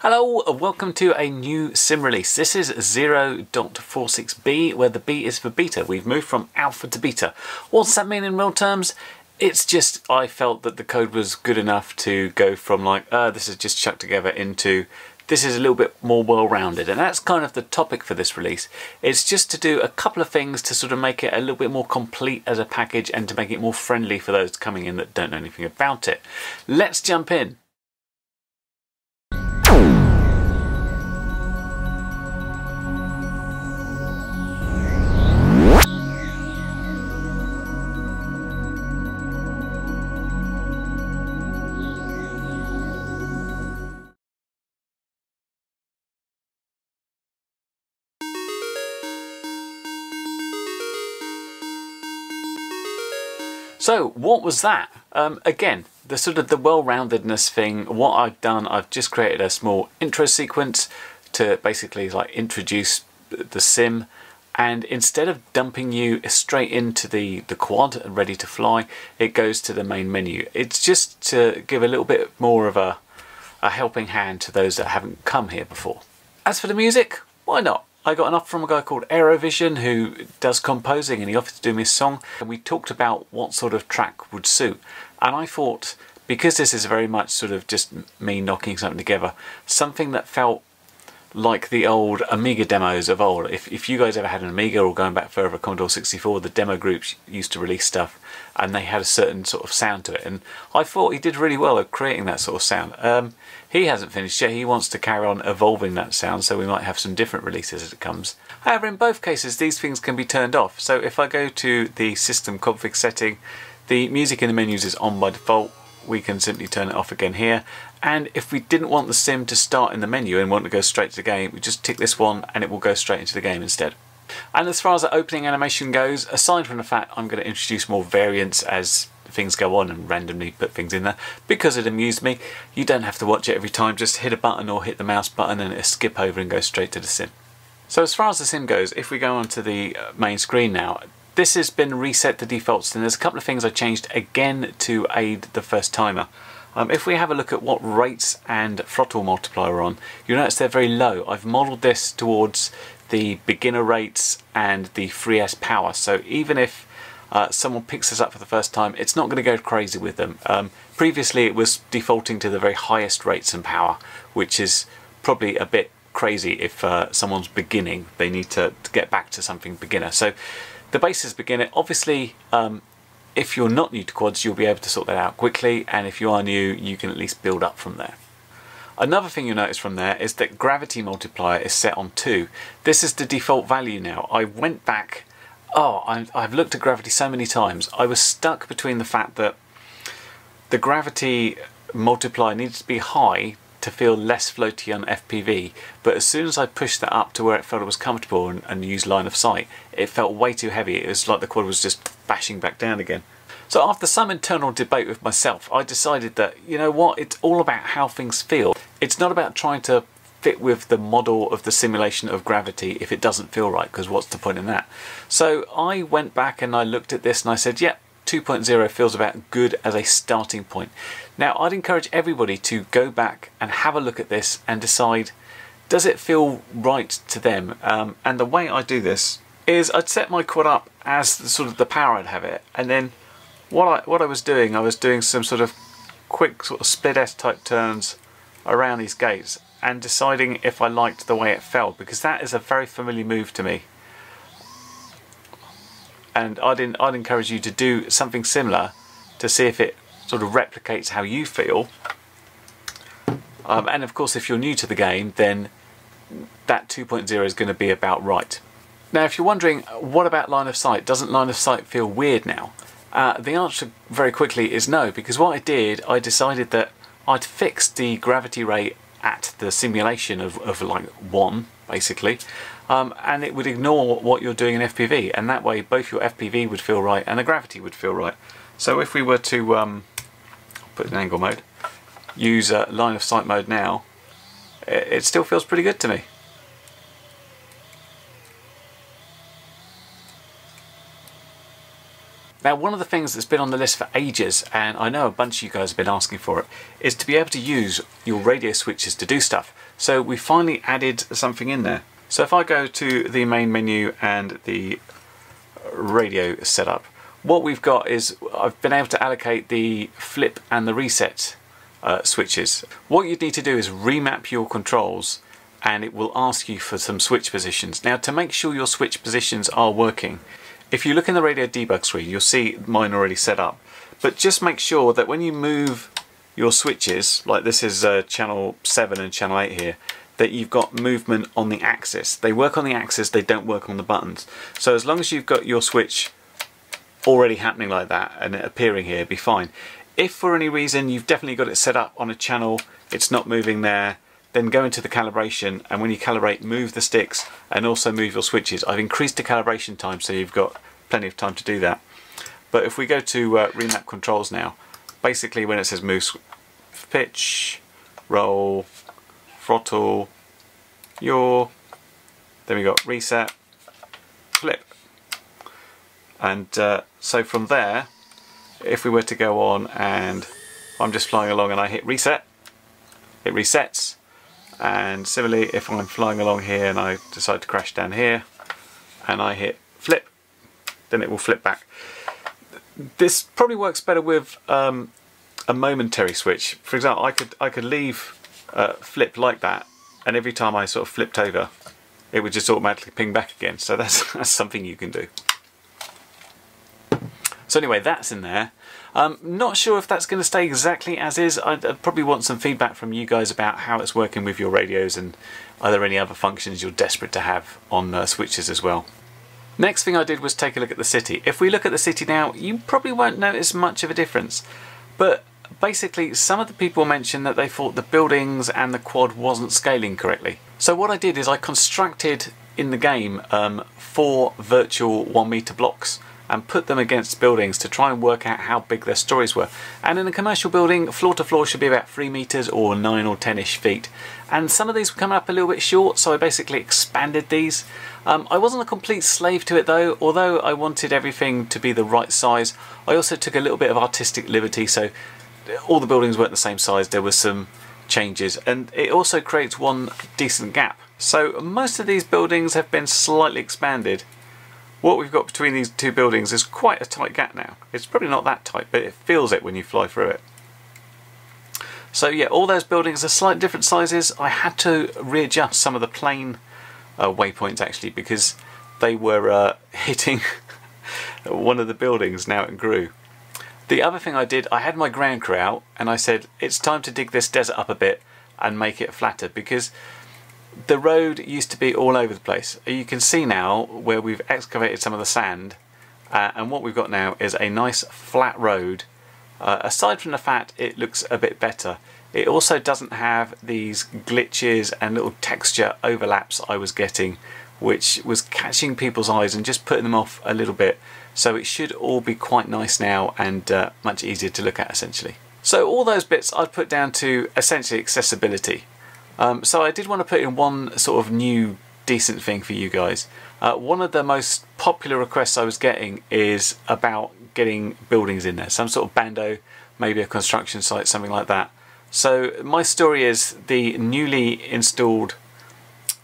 Hello and welcome to a new sim release. This is 0.46b, where the B is for beta. We've moved from alpha to beta. What's that mean in real terms? It's just I felt that the code was good enough to go from like, this is just chucked together into this is a little bit more well-rounded. And that's kind of the topic for this release. It's just to do a couple of things to sort of make it a little bit more complete as a package and to make it more friendly for those coming in that don't know anything about it. Let's jump in. So what was that? Again, the sort of the well-roundedness thing, what I've done, I've just created a small intro sequence to basically like introduce the sim, and instead of dumping you straight into the quad and ready to fly, it goes to the main menu. It's just to give a little bit more of a helping hand to those that haven't come here before. As for the music, why not? I got an offer from a guy called AeroVision who does composing, and he offered to do me a song, and we talked about what sort of track would suit. And I thought, because this is very much sort of just me knocking something together, something that felt like the old Amiga demos of old. If you guys ever had an Amiga, or going back further, Commodore 64, the demo groups used to release stuff and they had a certain sort of sound to it, and I thought he did really well at creating that sort of sound. He hasn't finished yet, he wants to carry on evolving that sound, so we might have some different releases as it comes. However, in both cases these things can be turned off, so if I go to the system config setting, the music in the menus is on by default. We can simply turn it off again here, and if we didn't want the sim to start in the menu and want to go straight to the game, we just tick this one and it will go straight into the game instead. And as far as the opening animation goes, aside from the fact I'm going to introduce more variants as things go on and randomly put things in there, because it amused me, you don't have to watch it every time, just hit a button or hit the mouse button and it'll skip over and go straight to the sim. So as far as the sim goes, if we go onto the main screen now, this has been reset to defaults, and there's a couple of things I changed again to aid the first timer. If we have a look at what rates and throttle multiplier are on, you'll notice they're very low. I've modelled this towards the beginner rates and the 3S power, so even if someone picks this up for the first time, it's not going to go crazy with them. Previously it was defaulting to the very highest rates and power, which is probably a bit crazy if someone's beginning. They need to get back to something beginner. So the base is beginner. Obviously, if you're not new to quads, you'll be able to sort that out quickly, and if you are new, you can at least build up from there. Another thing you'll notice from there is that gravity multiplier is set on 2. This is the default value now. I went back, I've looked at gravity so many times. I was stuck between the fact that the gravity multiplier needed to be high to feel less floaty on FPV, but as soon as I pushed that up to where it felt it was comfortable and used line of sight, it felt way too heavy. It was like the quad was just bashing back down again. So after some internal debate with myself, I decided that, you know what, it's all about how things feel. It's not about trying to fit with the model of the simulation of gravity if it doesn't feel right, because what's the point in that? So I went back and I looked at this and I said, yep, 2.0 feels about good as a starting point. Now, I'd encourage everybody to go back and have a look at this and decide, does it feel right to them? And the way I do this is I'd set my quad up as the, sort of the power I'd have it, and then what I was doing, I was doing some sort of quick sort of split S type turns around these gates and deciding if I liked the way it felt, because that is a very familiar move to me. And I'd encourage you to do something similar to see if it sort of replicates how you feel. And of course, if you're new to the game, then that 2.0 is going to be about right. Now, if you're wondering, what about line of sight? Doesn't line of sight feel weird now? The answer very quickly is no, because what I did, I decided that I'd fixed the gravity rate at the simulation of like 1, basically. And it would ignore what you're doing in FPV, and that way both your FPV would feel right and the gravity would feel right. So if we were to put in angle mode, use line of sight mode now, it still feels pretty good to me. Now, one of the things that's been on the list for ages, and I know a bunch of you guys have been asking for it, is to be able to use your radio switches to do stuff. So we finally added something in there. So if I go to the main menu and the radio setup, what we've got is I've been able to allocate the flip and the reset switches. What you'd need to do is remap your controls, and it will ask you for some switch positions. Now, to make sure your switch positions are working, if you look in the radio debug screen, you'll see mine already set up. But just make sure that when you move your switches, like this is channel 7 and channel 8 here, that you've got movement on the axis. They work on the axis, they don't work on the buttons. So as long as you've got your switch already happening like that and it appearing here, it'd be fine. If for any reason you've definitely got it set up on a channel, it's not moving there, then go into the calibration, and when you calibrate, move the sticks and also move your switches. I've increased the calibration time, so you've got plenty of time to do that. But if we go to remap controls now, basically when it says move pitch, roll, throttle, yaw, then we got reset, flip. And so from there, if we were to go on and I'm just flying along and I hit reset, it resets. And similarly, if I'm flying along here and I decide to crash down here and I hit flip, then it will flip back. This probably works better with a momentary switch. For example, I could leave flip like that, and every time I sort of flipped over, it would just automatically ping back again. So that's something you can do. So anyway, that's in there. Not sure if that's going to stay exactly as is. I'd probably want some feedback from you guys about how it's working with your radios, and are there any other functions you're desperate to have on switches as well. Next thing I did was take a look at the city. If we look at the city now, you probably won't notice much of a difference. But basically, some of the people mentioned that they thought the buildings and the quad wasn't scaling correctly. So what I did is I constructed in the game 4 virtual 1 meter blocks and put them against buildings to try and work out how big their stories were. And in a commercial building, floor to floor should be about 3 meters or 9 or 10-ish feet. And some of these were coming up a little bit short, so I basically expanded these. I wasn't a complete slave to it though. Although I wanted everything to be the right size, I also took a little bit of artistic liberty, so all the buildings weren't the same size, there were some changes. And it also creates one decent gap. So most of these buildings have been slightly expanded. What we've got between these two buildings is quite a tight gap now. It's probably not that tight, but it feels it when you fly through it. So yeah, all those buildings are slightly different sizes. I had to readjust some of the plane waypoints actually, because they were hitting one of the buildings now it grew. The other thing I did, I had my ground crew out and I said, it's time to dig this desert up a bit and make it flatter, because the road used to be all over the place. You can see now where we've excavated some of the sand, and what we've got now is a nice flat road. Aside from the fact it looks a bit better, it also doesn't have these glitches and little texture overlaps I was getting, which was catching people's eyes and just putting them off a little bit. So it should all be quite nice now and much easier to look at essentially. So all those bits I'd put down to essentially accessibility. So I did want to put in one sort of new decent thing for you guys. One of the most popular requests I was getting is about getting buildings in there, some sort of bando, maybe a construction site, something like that. So my story is the newly installed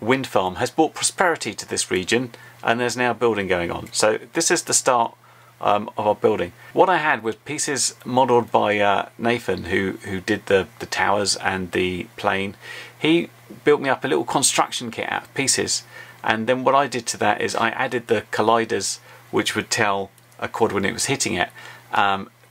wind farm has brought prosperity to this region, and there's now building going on. So this is the start of our building. What I had was pieces modelled by Nathan, who did the towers and the plane. He built me up a little construction kit out of pieces, and then what I did to that is I added the colliders, which would tell a quad when it was hitting it.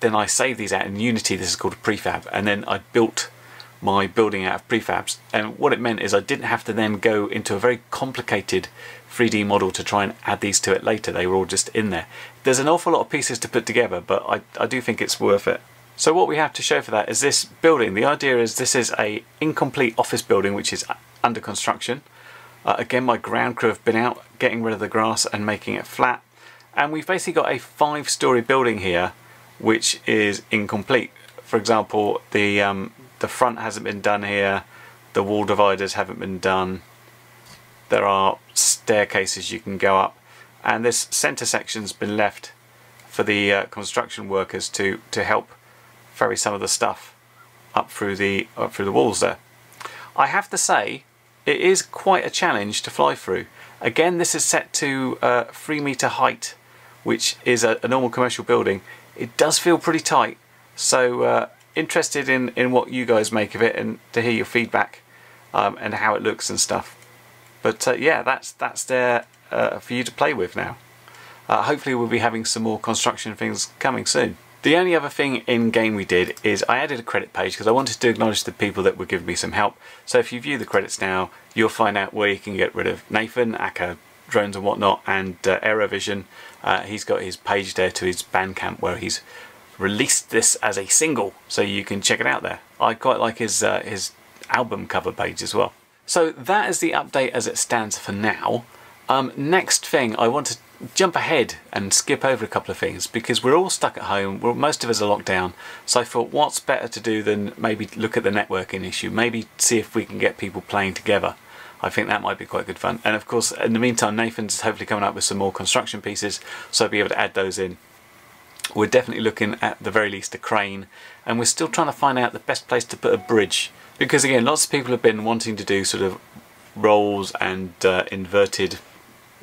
Then I saved these out in Unity. This is called a prefab, and then I built my building out of prefabs. And what it meant is I didn't have to then go into a very complicated 3D model to try and add these to it later. They were all just in there. There's an awful lot of pieces to put together, but I do think it's worth it. So what we have to show for that is this building. The idea is this is an incomplete office building which is under construction. Again, my ground crew have been out getting rid of the grass and making it flat, and we've basically got a 5-story building here which is incomplete. For example, the front hasn't been done here, the wall dividers haven't been done, there are staircases you can go up, and this centre section's been left for the construction workers to help ferry some of the stuff up through the walls there. I have to say, it is quite a challenge to fly through. Again, this is set to 3 meter height, which is a normal commercial building. It does feel pretty tight, so interested in what you guys make of it and to hear your feedback and how it looks and stuff. But yeah, that's there for you to play with now. Hopefully we'll be having some more construction things coming soon. The only other thing in game we did is I added a credit page because I wanted to acknowledge the people that were giving me some help. So if you view the credits now, you'll find out where you can get rid of Nathan, Aka, drones and whatnot, and AeroVision. He's got his page there to his Bandcamp where he's released this as a single, so you can check it out there. I quite like his album cover page as well. So that is the update as it stands for now. Next thing, I want to jump ahead and skip over a couple of things because we're all stuck at home. Well, most of us are locked down, so I thought what's better to do than maybe look at the networking issue, maybe see if we can get people playing together. I think that might be quite good fun. And of course, in the meantime, Nathan's hopefully coming up with some more construction pieces, so I'll be able to add those in. We're definitely looking at the very least a crane, and we're still trying to find out the best place to put a bridge, because again, lots of people have been wanting to do sort of rolls and inverted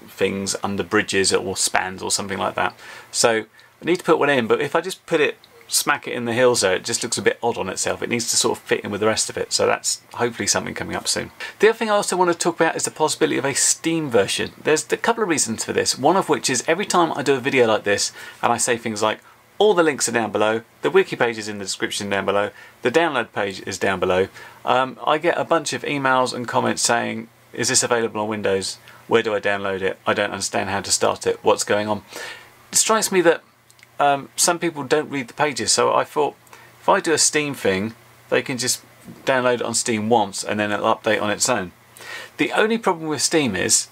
things under bridges or spans or something like that. So I need to put one in, but if I just put it, smack it in the hills there, it just looks a bit odd on itself. It needs to sort of fit in with the rest of it, so that's hopefully something coming up soon. The other thing I also want to talk about is the possibility of a Steam version. There's a couple of reasons for this, one of which is every time I do a video like this and I say things like, all the links are down below, the wiki page is in the description down below, the download page is down below, I get a bunch of emails and comments saying, is this available on Windows? Where do I download it? I don't understand how to start it. What's going on? It strikes me that some people don't read the pages, so I thought if I do a Steam thing, they can just download it on Steam once and then it'll update on its own. The only problem with Steam is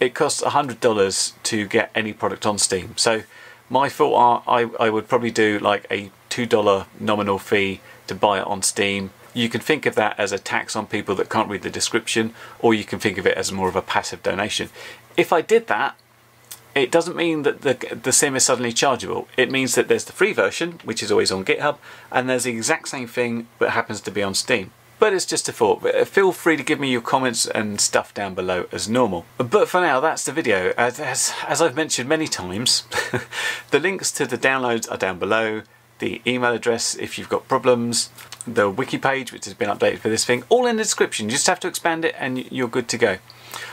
it costs $100 to get any product on Steam, so my thought are I would probably do like a $2 nominal fee to buy it on Steam. You can think of that as a tax on people that can't read the description, or you can think of it as more of a passive donation. If I did that, it doesn't mean that the sim is suddenly chargeable. It means that there's the free version, which is always on GitHub, and there's the exact same thing that happens to be on Steam. But it's just a thought. Feel free to give me your comments and stuff down below as normal. But for now, that's the video. As I've mentioned many times, the links to the downloads are down below, the email address if you've got problems, the wiki page which has been updated for this thing, all in the description. You just have to expand it and you're good to go.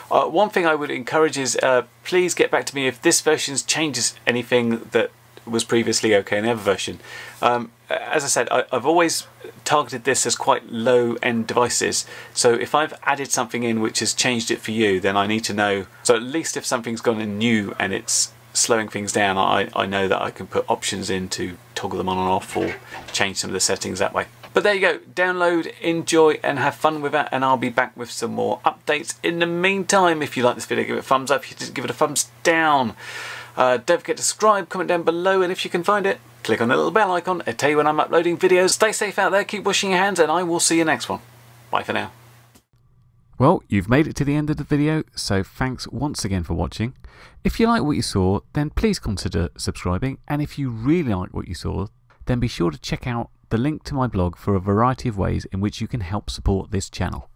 One thing I would encourage is please get back to me if this version changes anything that was previously okay in the other version. As I said, I've always targeted this as quite low-end devices, so if I've added something in which has changed it for you, then I need to know. So at least if something's gone in new and it's slowing things down, I know that I can put options in to toggle them on and off or change some of the settings that way. But there you go, download, enjoy and have fun with that, and I'll be back with some more updates. In the meantime, if you like this video, give it a thumbs up. If you didn't, give it a thumbs down. Don't forget to subscribe, comment down below, and if you can find it, click on the little bell icon. It'll tell you when I'm uploading videos. Stay safe out there, keep washing your hands, and I will see you next one. Bye for now. Well, you've made it to the end of the video, so thanks once again for watching. If you like what you saw, then please consider subscribing, and if you really like what you saw, then be sure to check out the link to my blog for a variety of ways in which you can help support this channel.